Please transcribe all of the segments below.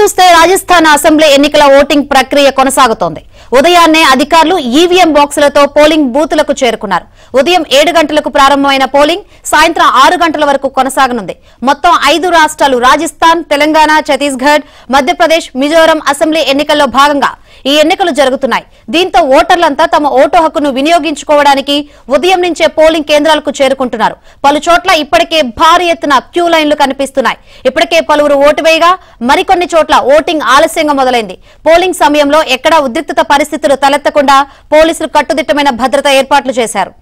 చూస్తే రాజస్థాన్ అసెంబ్లీ ఎన్నికల ఓటింగ్ ప్రక్రియ కొనసాగుతోంది. ఉదయాన్నే అధికారులు ఈవీఎం బాక్సులతో పోలింగ్ బూతులకు చేరుకున్నారు. ఉదయం 7 గంటలకు ప్రారంభమైన పోలింగ్ సాయంత్రం 6 గంటల వరకు కొనసాగనుంది. మొత్తం 5 రాష్ట్రాలు రాజస్థాన్, తెలంగాణ, ఛత్తీస్గఢ్, మధ్యప్రదేశ్, మిజోరం అసెంబ్లీ ఎన్నికల్లో భాగంగా ఈ ఎన్నికలు జరుగుతున్నాయి. దీంతో ఓటర్లంతా తమ ఓటు హక్కును వినియోగించుకోవడానికి ఉదయం నుంచే పోలింగ్ కేంద్రాలకు చేరుకుంటున్నారు. పలు చోట్ల ఇప్పటికే భారీ ఎత్తున క్యూ లైన్లు కనిపిస్తున్నాయి. ఇప్పటికే పలువురు ఓటు వేయగా మరికొన్ని చోట్ల ఓటింగ్ ఆలస్యంగా మొదలైంది. పోలింగ్ సమయంలో ఎక్కడా ఉద్రిక్తత పరిస్థితులు తలెత్తకుండా పోలీసులు కట్టుదిట్టమైన భద్రతా ఏర్పాట్లు చేశారు.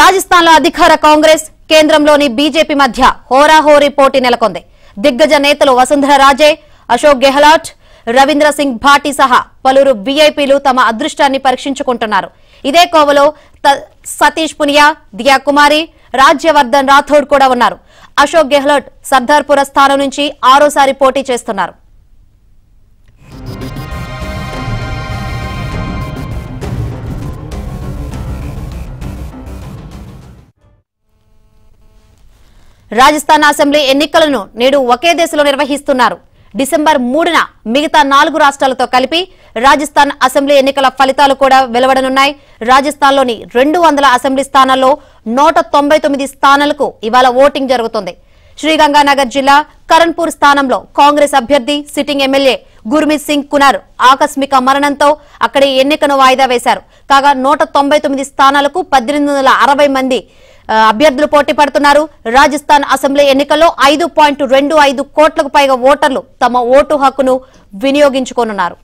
రాజస్థాన్లో అధికార కాంగ్రెస్, కేంద్రంలోని బీజేపీ మధ్య హోరాహోరీ పోటీ నెలకొంది. దిగ్గజ నేతలు వసుంధర రాజే, అశోక్ గెహ్లాట్, రవీంద్ర సింగ్ భాటీ సహా పలువురు వీఐపీలు తమ అదృష్టాన్ని పరీక్షించుకుంటున్నారు. ఇదే కోవలో సతీష్ పునియా, దియా కుమారి, రాజ్ యవర్ధన్ రాథోడ్ కూడా ఉన్నారు. అశోక్ గెహ్లాట్ సర్దార్పుర స్థానం నుంచి 6వ సారి పోటీ చేస్తున్నారు. రాజస్థాన్ అసెంబ్లీ ఎన్నికలను నేడు ఒకే దశలో నిర్వహిస్తున్నారు. డిసెంబర్ 3న మిగతా 4 రాష్ట్రాలతో కలిపి రాజస్థాన్ అసెంబ్లీ ఎన్నికల ఫలితాలు కూడా వెలువడనున్నాయి. రాజస్థాన్లోని 200 అసెంబ్లీ స్థానాల్లో 199 స్థానాలకు ఇవాళ ఓటింగ్ జరుగుతుంది. శ్రీగంగానగర్ జిల్లా కరణ్పూర్ స్థానంలో కాంగ్రెస్ అభ్యర్థి సిట్టింగ్ ఎమ్మెల్యే గుర్మీత్ సింగ్ కునార్ ఆకస్మిక మరణంతో అక్కడి ఎన్నికను వాయిదా వేశారు. కాగా 199 స్థానాలకు 1860 మంది అభ్యర్థులు పోటీ పడుతున్నారు. రాజస్థాన్ అసెంబ్లీ ఎన్నికల్లో 5.25 కోట్లకు పైగా ఓటర్లు తమ ఓటు హక్కును వినియోగించుకోనున్నారు.